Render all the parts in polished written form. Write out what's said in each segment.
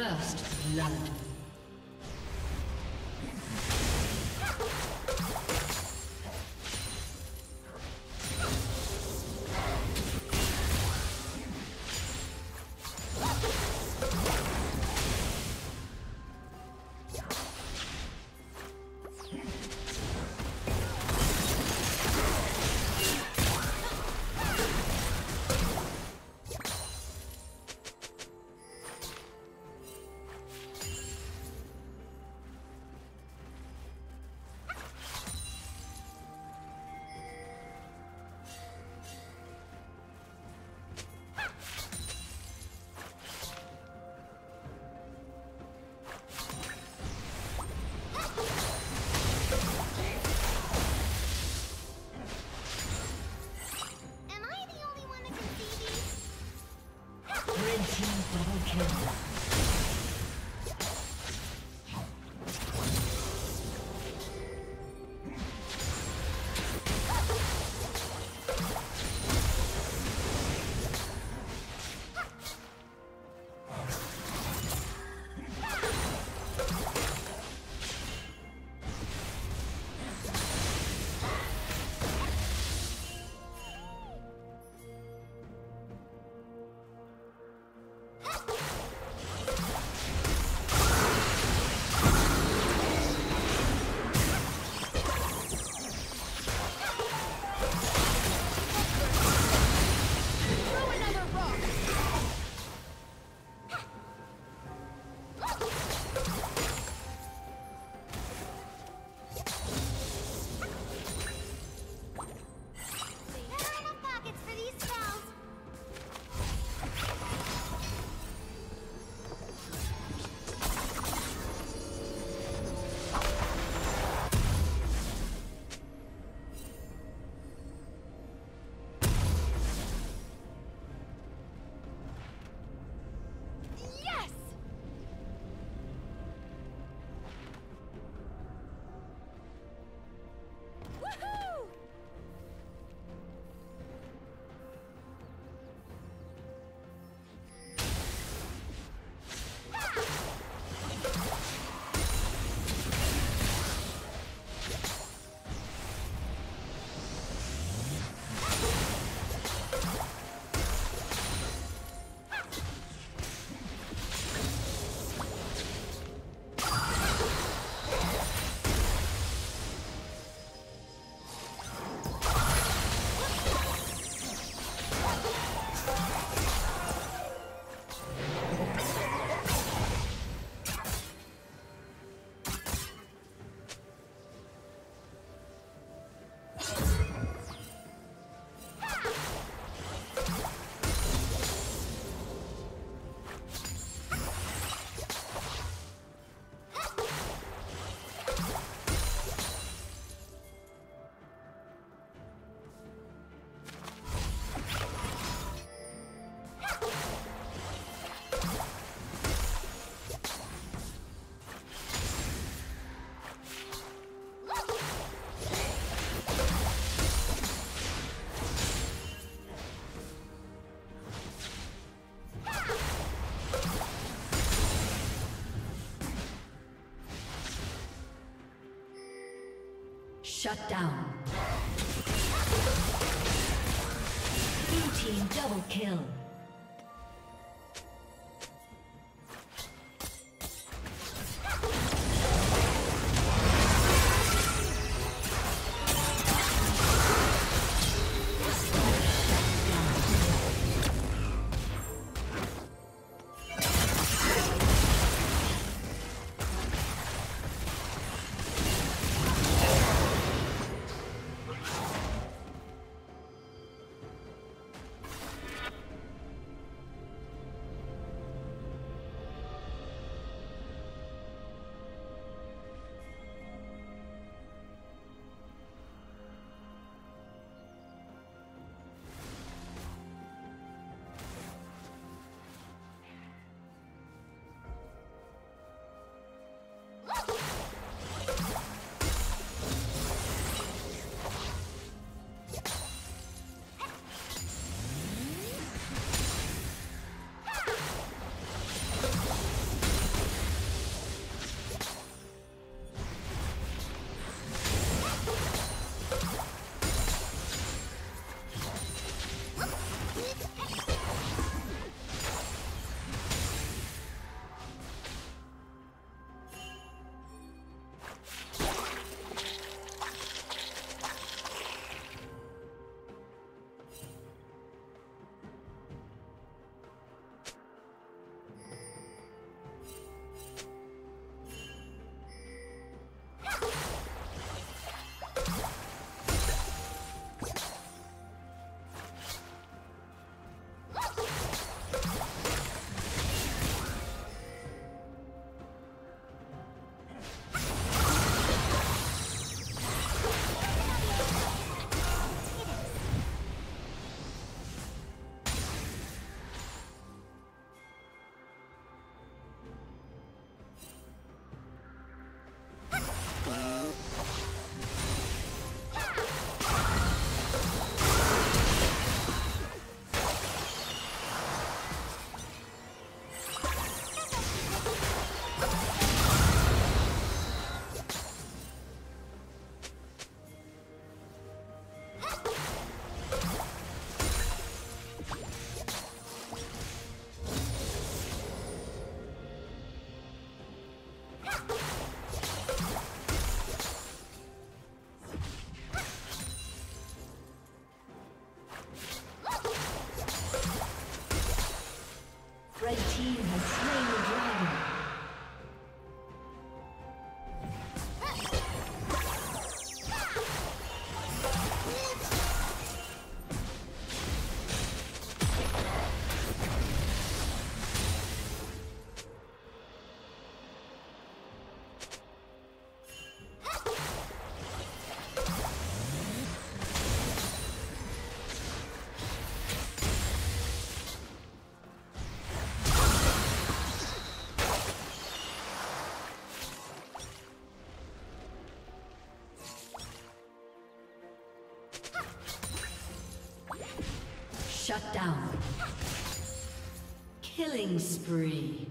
First blood. Shut down. Blue team double kill. Shut down. Killing spree.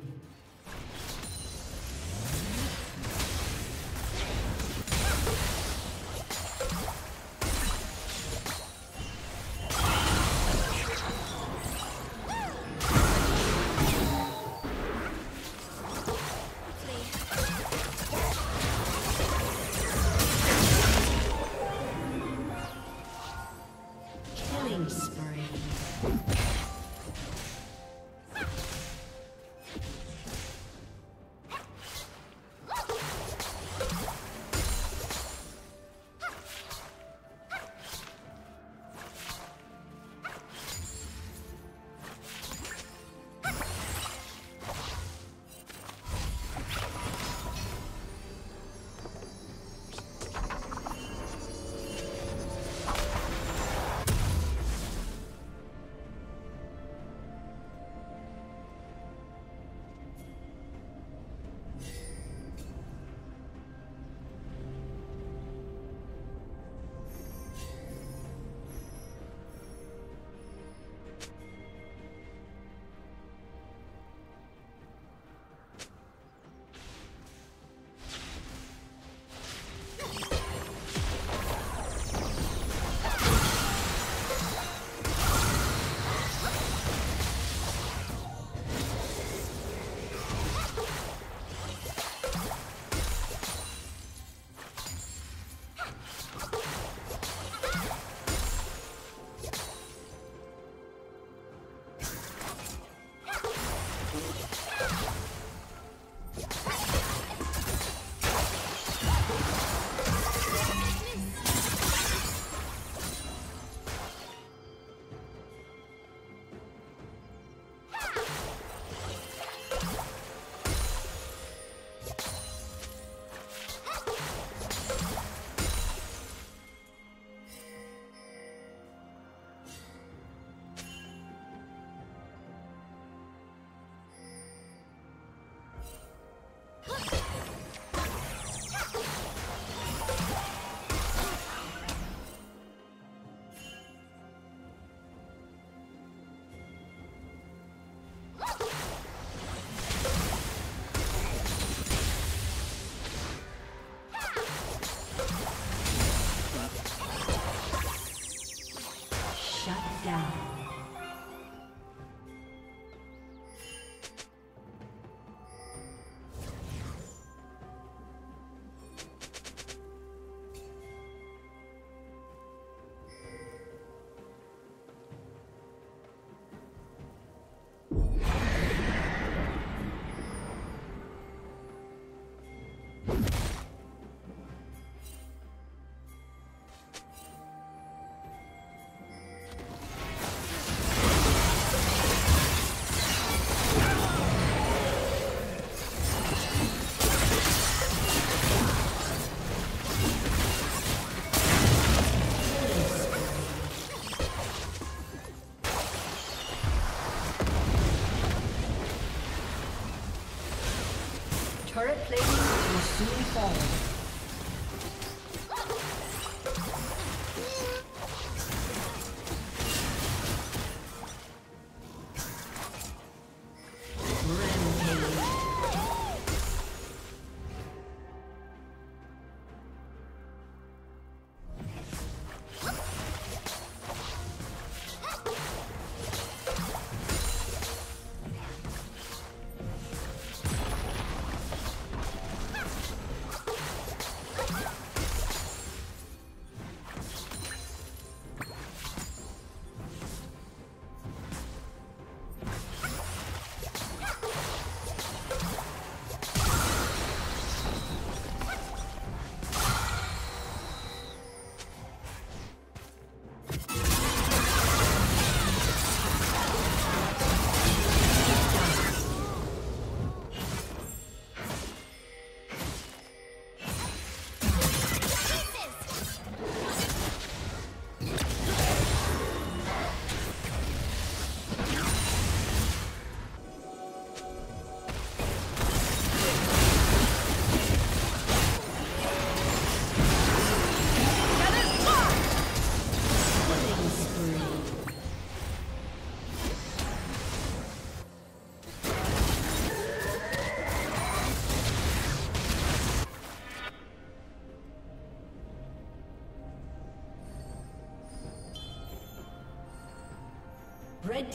Turret plating will soon fall. Red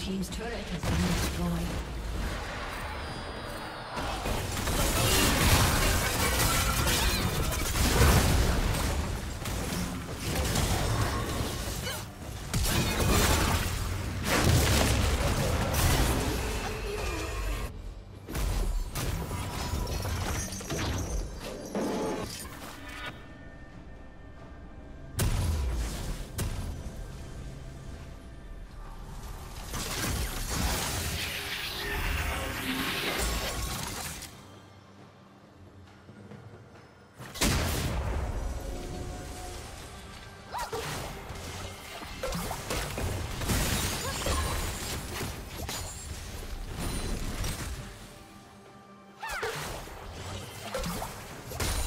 Team's turret has been destroyed.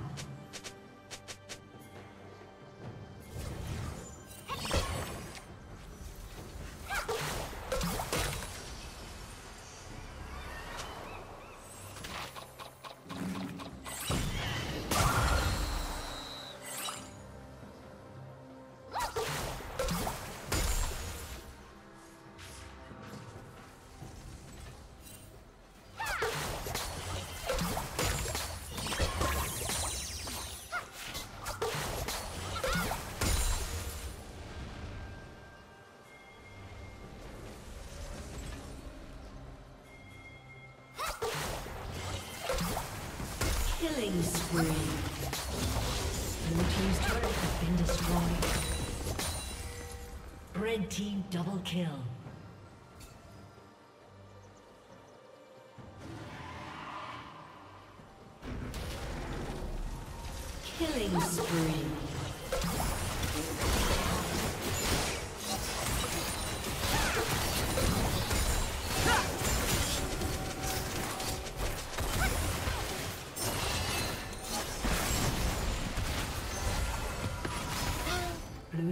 Killing spree. Blue team's turret has been destroyed. Red team double kill. Killing spree. Blue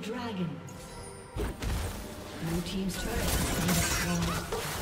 Dragon. Blue team's turret has been destroyed.